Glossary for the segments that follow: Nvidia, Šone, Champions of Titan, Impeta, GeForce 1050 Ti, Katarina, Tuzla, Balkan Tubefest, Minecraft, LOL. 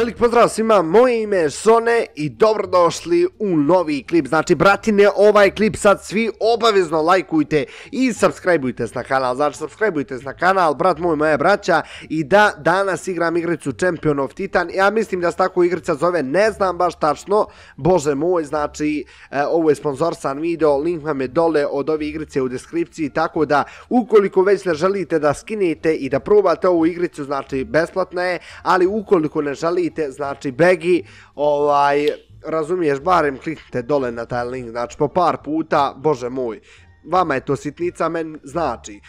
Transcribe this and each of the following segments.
Velik pozdrav svima, moje ime je Sone i dobrodošli u novi klip. Znači, bratine, ovaj klip sad svi obavezno lajkujte i subscribeujte se na kanal. Znači, subscribeujte se na kanal, brat moj, moja braća. I da, danas igram igricu Champions of Titan. Ja mislim da se tako igrica zove, ne znam baš tačno. Bože moj, znači, ovo je sponzorsan video, link vam je dole od ove igrice u deskripciji. Tako da, ukoliko već ne želite da skinete i da probate ovu igricu, znači, besplatna je. Ali ukoliko ne želite, znači begi, razumiješ, barem kliknite dole na taj link, znači po par puta, bože moj, vama je to sitnica, meni znači.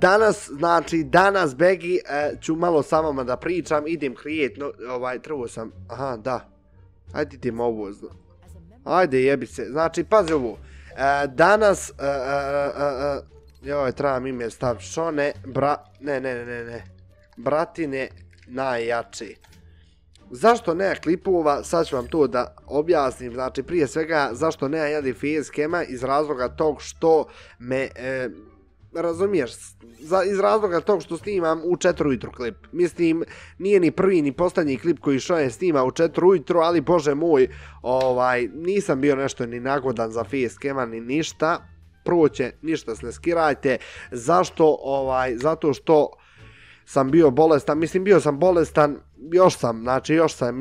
Danas, znači, begi, ću malo sa vama da pričam, idem create, trebao sam, aha, da, ajde idem ovo, ajde jebi se, znači, pazi ovo, danas, joj, trebam ime staviti, što ne, bratine najjači. Zašto nema klipova, sad ću vam to da objasnim, znači prije svega zašto nema facecama, iz razloga tog što me, razumiješ, iz razloga tog što snimam u 4 ujutru klip. Mislim, nije ni prvi ni posljednji klip koji što je snima u 4 ujutru, ali bože moj, nisam bio nešto ni nagodan za facecama ni ništa, prvo će ništa se ne skirajte, zašto, zato što sam bio bolestan, mislim bio sam bolestan,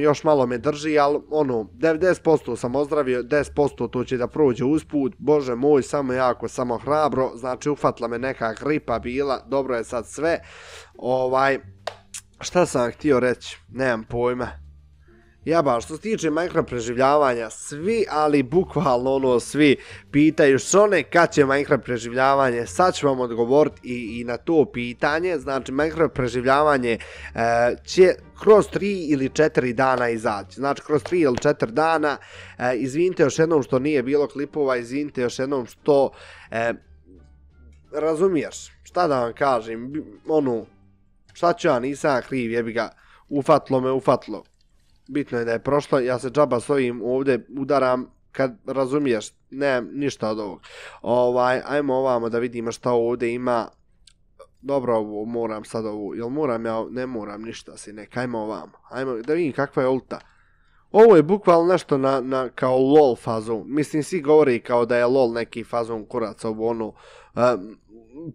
još malo me drži, ali ono, 90% sam ozdravio, 10% to će da prođe usput, bože moj, samo jako, samo hrabro, znači ufatla me neka gripa bila, dobro je sad sve, šta sam htio reći, nemam pojma. Jaba, što se tiče Minecraft preživljavanja, svi, ali bukvalno ono, svi pitaju što ne, kad će Minecraft preživljavanje, sad ću vam odgovoriti i na to pitanje. Znači, Minecraft preživljavanje će kroz 3 ili 4 dana izaći, znači kroz 3 ili 4 dana, izvinite još jednom što nije bilo klipova, izvinite još jednom što, razumiješ, šta da vam kažem, ono, šta ću ja, nisam kriv, jebi ga, ufatlo me, ufatlo. Bitno je da je prošlo, ja se džaba s ovim ovdje udaram, kad razumiješ, nemam ništa od ovog. Ajmo ovamo da vidimo šta ovdje ima. Dobro, ovo moram sad ovo, jel moram ja, ne moram ništa si neka, ajmo ovamo. Ajmo da vidim kakva je ulta. Ovo je bukvalno nešto na kao LOL fazon, mislim svi govori kao da je LOL neki fazon kurac, ovo ono.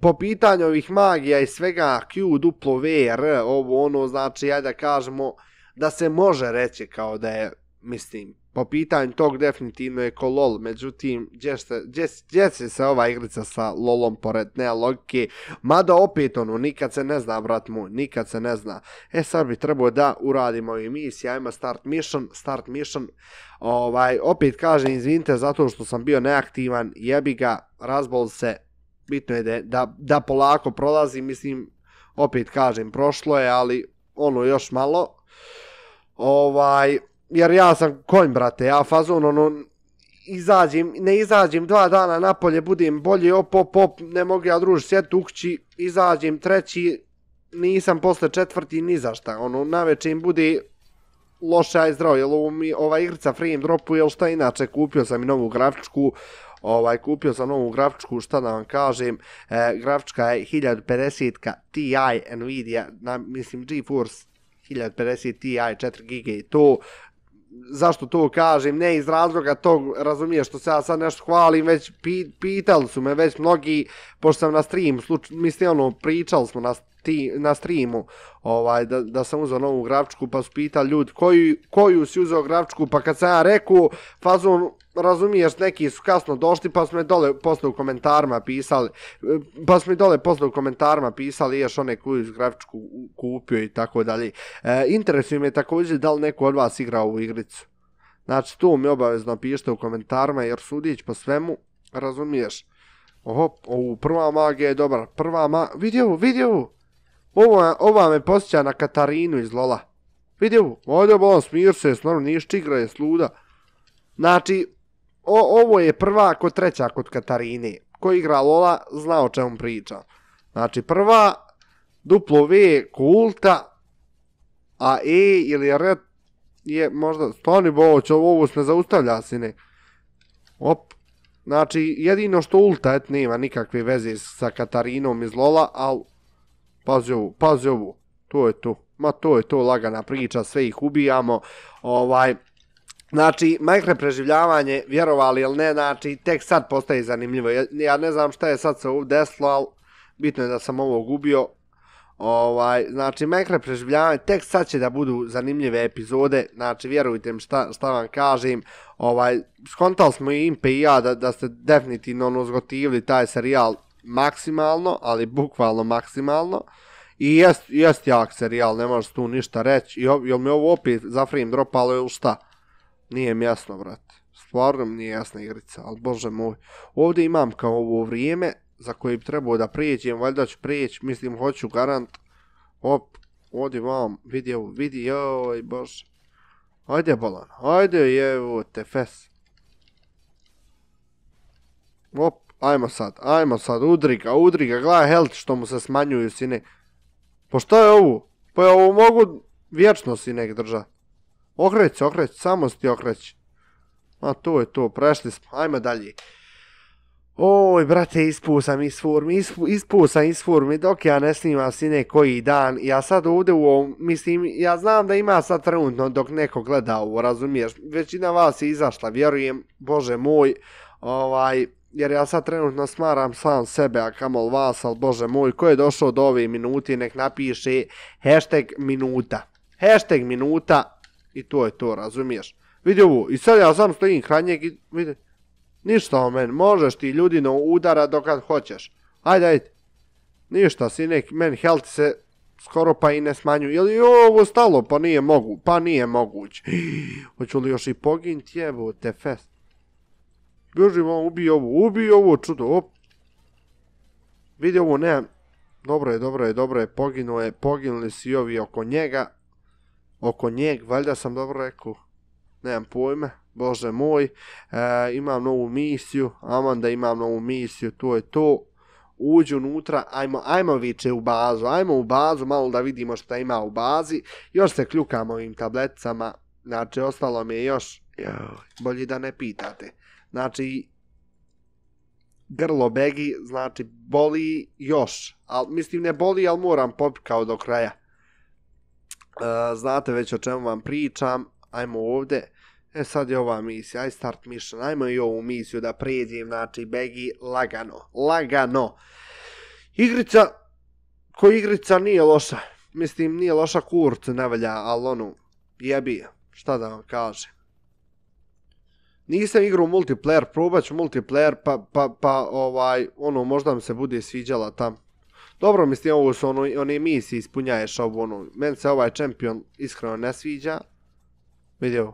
Po pitanju ovih magija i svega, Q, duplo, V, R, ovo ono, znači ajde da kažemo da se može reći kao da je, mislim, po pitanju tog definitivno je ko LOL, međutim, gdje će se ova igrica sa LOLom pored nealogike, mada opet ono, nikad se ne zna, brat moj, nikad se ne zna. E, sad bi trebao da uradimo ovu misiju, ajmo start mission, opet kažem, izvinite, zato što sam bio neaktivan, jebi ga, razbol se, bitno je da polako prolazi, mislim, opet kažem, prošlo je, ali ono, još malo, jer ja sam konj, brate, ja fazon, ono, izađem, ne izađem 2 dana napolje, budem bolje, op, ne mogu ja družiti, sjeti u kući, izađem 3, nisam posle 4 ni zašta, ono, naveče im bude loše, aj zdravo, jer ova igrica frame dropu, jel šta inače, kupio sam i novu grafičku, šta da vam kažem, grafička je 1050 Ti Nvidia, mislim GeForce 1050 Ti, 4 giga i to. Zašto to kažem? Ne iz razloga tog, razumiješ, što se ja sad nešto hvalim, već pitali su me već mnogi, pošto sam na streamu, mislim ono, pričali smo na streamu, da sam uzao novu grafičku, pa su pitali ljudi koju si uzao grafičku, pa kad sam ja rekao, fazon, razumiješ, neki su kasno došli, pa su mi dole posle u komentarima pisali, ješ one koju grafičku kupio i tako dalje. Interesuje me također da li neko od vas igra ovu igricu. Znači, to mi obavezno pišite u komentarima, jer sudić po svemu, razumiješ. Oho, ovu prva magija je dobra, vidi ovu. Ova me posjeća na Katarinu iz Lola. Vidi ovu, ovdje bolo, smir se, snorno, niš čigra je sluda. Znači, ovo je prva kod 3 kod Katarine. Ko igra Lola, zna o čemu pričam. Znači, prva, duplo V, kulta, a E ili R je možda, stani boć, ovo se ne zaustavlja, sine. Op. Znači, jedino što ulta, et, nema nikakve veze sa Katarinom iz Lola, ali, pazi ovu, to je to. Ma to je to lagana priča, sve ih ubijamo. Znači, Minecraft preživljavanje, vjerovali ili ne, znači, tek sad postaje zanimljivo. Ja ne znam šta je sad se ovdje desilo, ali bitno je da sam ovo gubio. Znači, Minecraft preživljavanje, tek sad će da budu zanimljive epizode, znači, vjerujte mi šta vam kažem. Skontali smo i Impe i ja da ste definitivno zgotivili taj serijal maksimalno, ali bukvalno maksimalno. I jest jak serijal, ne možeš tu ništa reći. Jel mi ovo opet za frame dropalo ili šta? Nije mi jasno, brate. Stvarno mi nije jasna igrica, ali bože moj. Ovdje imam kao ovo vrijeme za koje bi trebao da prijeđem, valjda ću prijeći, mislim hoću garant. Op, ovdje vam, vidi, joj bože. Ajde bolan, ajde jevo te fes. Op, ajmo sad, udri ga, gledaj health što mu se smanjuju, sine. Pa šta je ovo? Pa ja ovo mogu vječno si nek držati. Okreć, samo si ti okreć. A to je to, prešli smo, ajmo dalje. Oj, brate, ispuo sam iz forme, dok ja ne snimam si nekoji dan. Ja sad ovdje u ovom, mislim, ja znam da ima sad trenutno dok neko gleda ovo, razumiješ? Većina vas je izašla, vjerujem, bože moj, jer ja sad trenutno smaram sam sebe, a kamol vas, ali bože moj, ko je došao do ove minute, nek napiše hashtag minuta i to je to, razumiješ? Vidi ovo, i sad ja sam stojim hranjeg i vidi, ništa o meni, možeš ti ljudino udara dokad hoćeš. Ajde, ništa, sinek, meni health se skoro pa i ne smanju. Jel je ovo stalo? Pa nije moguće. Hoću li još i poginti, evo te fest. Bježimo, ubij ovo, čudo, op. Vidi ovo, nemam. Dobro je, poginuo je, poginuli si ovi oko njega. Oko njeg, valjda sam dobro rekao. Nemam pojme, bože moj. Imam novu misiju, to je to. Uđi unutra, ajmo viče u bazu, malo da vidimo šta ima u bazi. Još se kljukamo ovim tableticama, znači ostalo mi je još, bolje da ne pitate. Znači, grlo begi, znači, boli još. Mislim, ne boli, ali moram popiti kao do kraja. Znate već o čemu vam pričam. Ajmo ovdje. E, sad je ova misija. Aj, start mission. Ajmo i ovu misiju da pređem. Znači, begi lagano. Igrica, koja igrica nije loša. Mislim, nije loša, kurcu ne valja, ali ono, jebi. Šta da vam kažem? Nisam igrao multiplayer, probat ću multiplayer, ono, možda mi se bude sviđala tam. Dobro, mislim, ovo su one misije, ispunjaješ ovo, ono, meni se ovaj Champion iskreno ne sviđa. Vidio.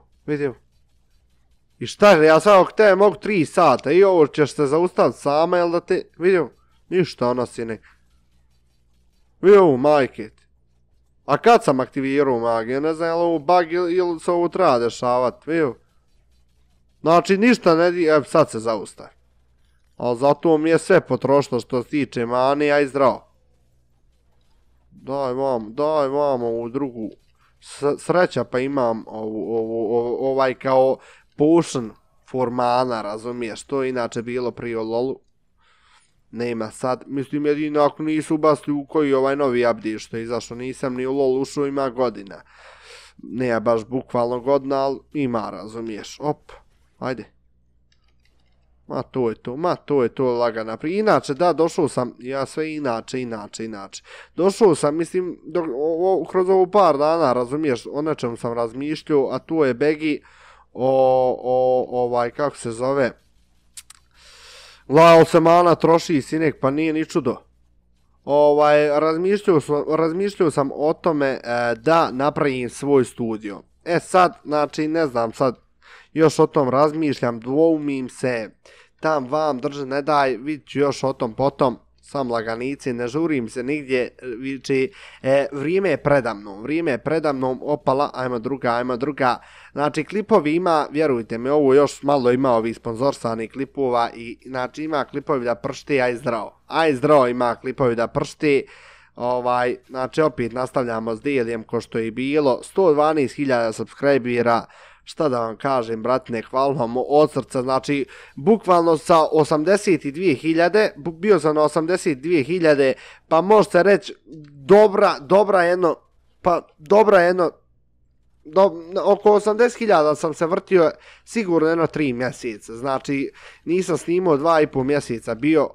I šta, ja sad ok tebe mogu 3 sata i ovo ćeš se zaustaviti sama, jel da te, vidio, ništa ona si ne. Vidio, majke ti. A kad sam aktivirao magiju, ne znam, jel ovo bug ili se ovo treba dešavati, vidio. Znači, ništa ne di... Evo, sad se zaustavi. Ali zato mi je sve potrošilo što se tiče manija i zdravo. Daj vam ovu drugu. Sreća pa imam ovaj kao potion for mana, razumiješ? To je inače bilo prije LOL-u. Nema sad. Mislim, jedino ako nisu ubasli u koji ovaj novi update što je izašao. Nisam ni u LOL ušao, ima godina. Ne baš bukvalno godina, ali ima, razumiješ? Op. Ajde. Ma to je to lagana prije. Inače, da, došao sam, ja sve inače. Došao sam, mislim, kroz ovo par dana, razumiješ, o nečemu sam razmišljao, a to je begi kako se zove, lao se mana troši, sinek, pa nije ni čudo. Razmišljao sam o tome da napravim svoj studio. E sad, znači, ne znam sad, još o tom razmišljam, dvoumim se, tam vam drže, ne daj, vidit ću još o tom potom, sam laganici, ne žurim se nigdje, viči, vrijeme je predamnom, opala, ajmo druga, znači klipovi ima, vjerujte mi, ovo još malo ima ovih sponzorsani klipova i znači ima klipovi da pršte, aj zdravo ima klipovi da pršte. Znači opet nastavljamo s dijeljem ko što je bilo, 112.000 subscribera, šta da vam kažem, bratine, hvala vam od srca, znači, bukvalno sa 82.000, bio sam na 82.000, pa možete reći, dobra jedno Pa dobra, jedno, oko 80.000 sam se vrtio sigurno jedno 3 mjeseca. Znači nisam snimao 2,5 mjeseca bio,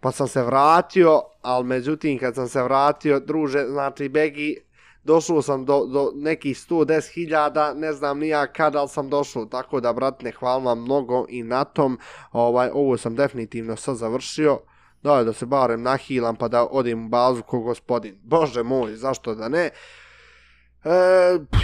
pa sam se vratio, ali međutim kad sam se vratio, druže, znači begi, došao sam do nekih 110.000, ne znam ni ja kad, ali sam došao, tako da, bratne, hvala vam mnogo i na tom, ovo sam definitivno sad završio, daj da se barem nahilam pa da odim u bazu ko gospodin, bože moj, zašto da ne.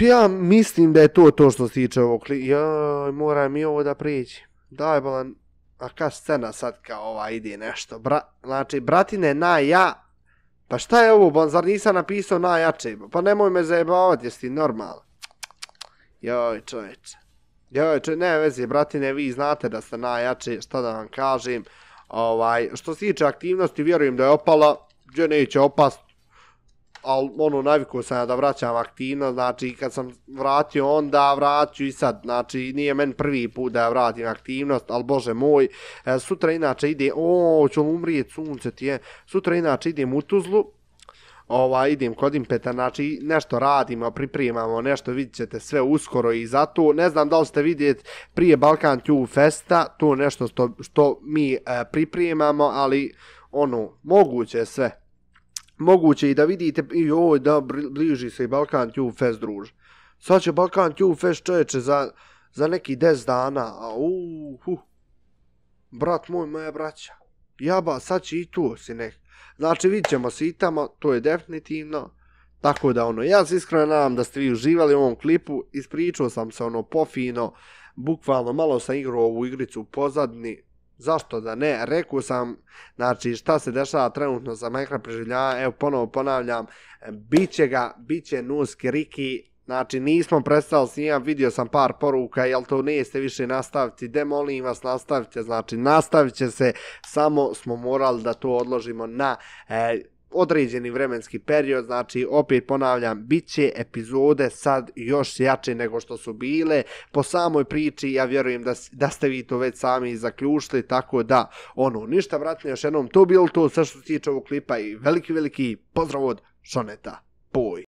Ja mislim da je to što se tiče ovog klika, joj, moram i ovo da prijeći, daj bolan, a ka scena sad kao ova ide nešto, znači, bratine, naja, pa šta je ovo, bon, zar nisam napisao najjače, pa nemoj me zajebavati, jesi ti normalno, joj čovječe, ne vezi, bratine, vi znate da ste najjače, šta da vam kažem, što se tiče aktivnosti, vjerujem da je opala, gdje neće opast, ali ono, navikao sam ja da vraćam aktivnost, znači kad sam vratio onda, vraću i sad, znači nije meni prvi put da ja vratim aktivnost, ali bože moj, sutra inače ide, ću umrijet, sunce ti je, sutra inače idem u Tuzlu, idem kod Impeta, znači nešto radimo, pripremamo nešto, vidit ćete sve uskoro i zato, ne znam da li ste vidjeti prije Balkan Tubefesta, to nešto što mi pripremamo, ali ono, moguće je sve. Moguće i da vidite, joj da, bliži se i Balkan Tubefest, druž. Sad će Balkan Tubefest, čovječe, za neki 10 dana. Brat moj, moja braća. Jaba, sad će i tu si nek. Znači, vidit ćemo se i tamo, to je definitivno. Tako da, ono, ja se iskreno nadam da ste vi uživali u ovom klipu. Ispričao sam se, ono, pofino. Bukvalno, malo sam igrao ovu igricu u pozadini. Zašto da ne, rekao sam, znači šta se dešava trenutno za Minecraft preživljava, evo ponovo ponavljam, bit će nuski Riki, znači nismo prestali s njima, vidio sam par poruka, jel to ne ste više nastaviti, demolim vas nastavite, znači nastavit će se, samo smo morali da to odložimo na određeni vremenski period, znači opet ponavljam, bit će epizode sad još jače nego što su bile, po samoj priči ja vjerujem da ste vi to već sami zaključili, tako da, ono, ništa, vratno još jednom, to bilo to sve što se tiče ovog klipa i veliki pozdrav od Šoneta, poj!